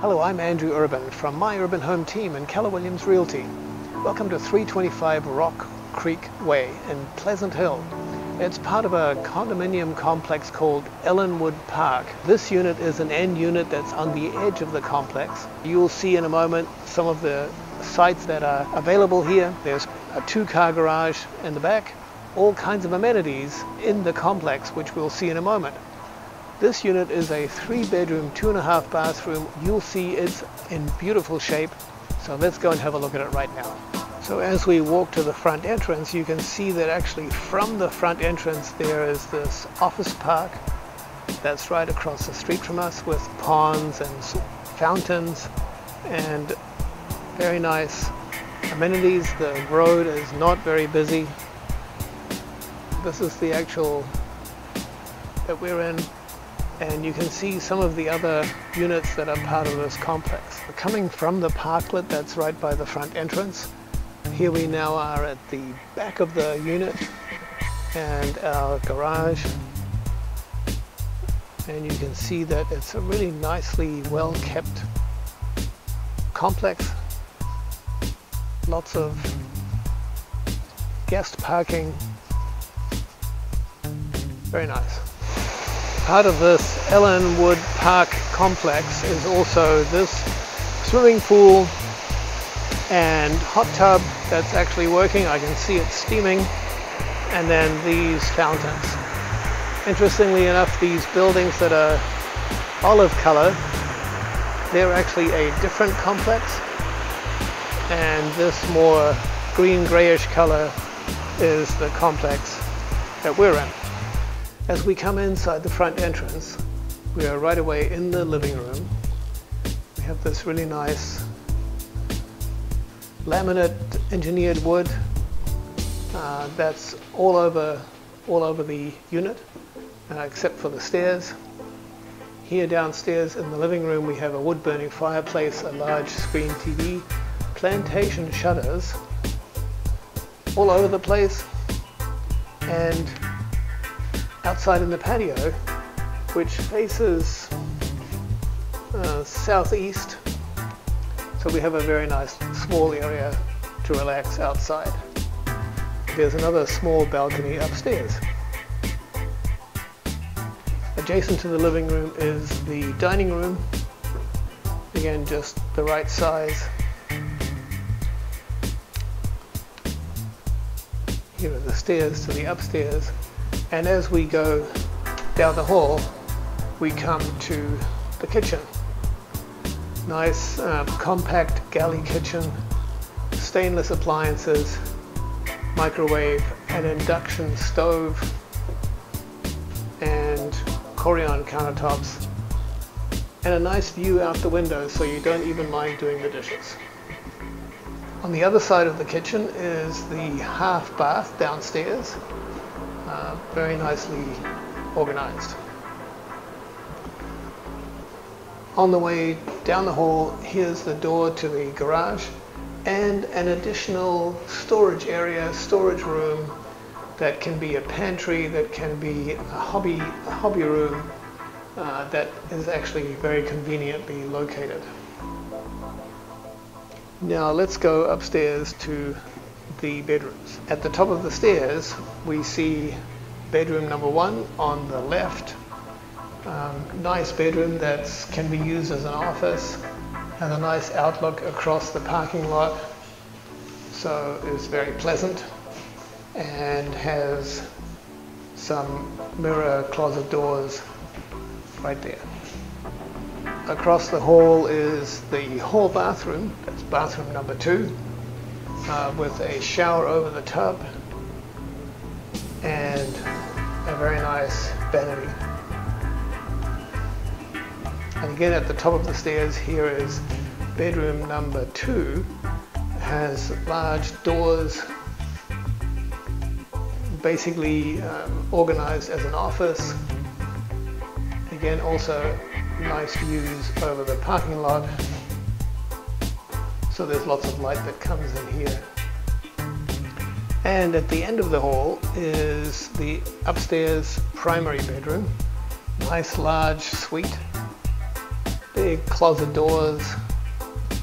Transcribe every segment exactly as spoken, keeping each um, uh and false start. Hello, I'm Andrew Urban from My Urban Home Team and Keller Williams Realty. Welcome to three twenty-five Rock Creek Way in Pleasant Hill. It's part of a condominium complex called Ellinwood Park. This unit is an end unit that's on the edge of the complex. You'll see in a moment some of the sites that are available here. There's a two-car garage in the back, all kinds of amenities in the complex, which we'll see in a moment. This unit is a three-bedroom, two-and-a-half bathroom. You'll see it's in beautiful shape, so let's go and have a look at it right now. So as we walk to the front entrance, you can see that actually from the front entrance there is this office park that's right across the street from us, with ponds and fountains and very nice amenities. The road is not very busy. This is the actual that we're in, and you can see some of the other units that are part of this complex. We're coming from the parklet that's right by the front entrance. Here we now are at the back of the unit and our garage, and you can see that it's a really nicely well kept complex. Lots of guest parking, very nice. Part of this Ellinwood Park complex is also this swimming pool and hot tub that's actually working. I can see it steaming, and then these fountains. Interestingly enough, these buildings that are olive color, they're actually a different complex, and this more green grayish color is the complex that we're in. As we come inside the front entrance, we are right away in the living room. We have this really nice laminate engineered wood uh, that's all over all over the unit uh, except for the stairs. Here downstairs in the living room we have a wood burning fireplace, a large screen T V, plantation shutters all over the place, and outside in the patio, which faces uh, southeast, so we have a very nice small area to relax outside. There's another small balcony upstairs. Adjacent to the living room is the dining room. Again, just the right size. Here are the stairs to the upstairs. And as we go down the hall, we come to the kitchen. Nice um, compact galley kitchen, stainless appliances, microwave, an induction stove, and Corian countertops, and a nice view out the window, so you don't even mind doing the dishes. On the other side of the kitchen is the half bath downstairs, uh, very nicely organized. On the way down the hall, here's the door to the garage and an additional storage area, storage room that can be a pantry, that can be a hobby, a hobby room uh, that is actually very conveniently located. Now let's go upstairs to the bedrooms. At the top of the stairs, we see bedroom number one on the left. Um, nice bedroom that can be used as an office, has a nice outlook across the parking lot, so it's very pleasant, and has some mirror closet doors right there. Across the hall is the hall bathroom, that's bathroom number two, uh, with a shower over the tub and a very nice vanity. And again, at the top of the stairs here is bedroom number two. It has large doors, basically um, organized as an office. Again, also nice views over the parking lot. So there's lots of light that comes in here. And at the end of the hall is the upstairs primary bedroom. Nice large suite Big closet doors,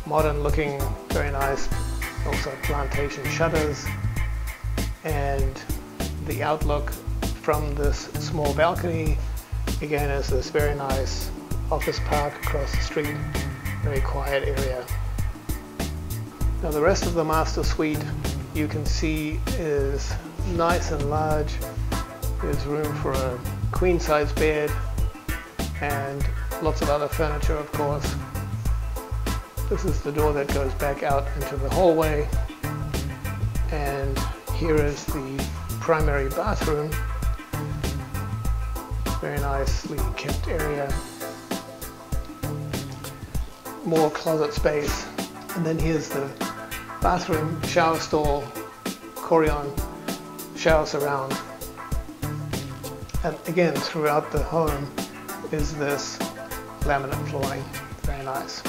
modern looking, very nice. Also plantation shutters, and the outlook from this small balcony again is this very nice office park across the street, very quiet area. Now the rest of the master suite you can see is nice and large. There's room for a queen size bed and lots of other furniture, of course. This is the door that goes back out into the hallway, and here is the primary bathroom. Very nicely kept area. More closet space. And then here's the bathroom, shower stall, Corian shower surround. And again, throughout the home is this laminate flooring. Very nice.